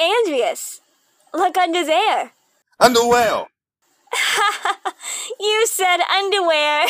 Andrias. Look under there. Underwear. You said underwear.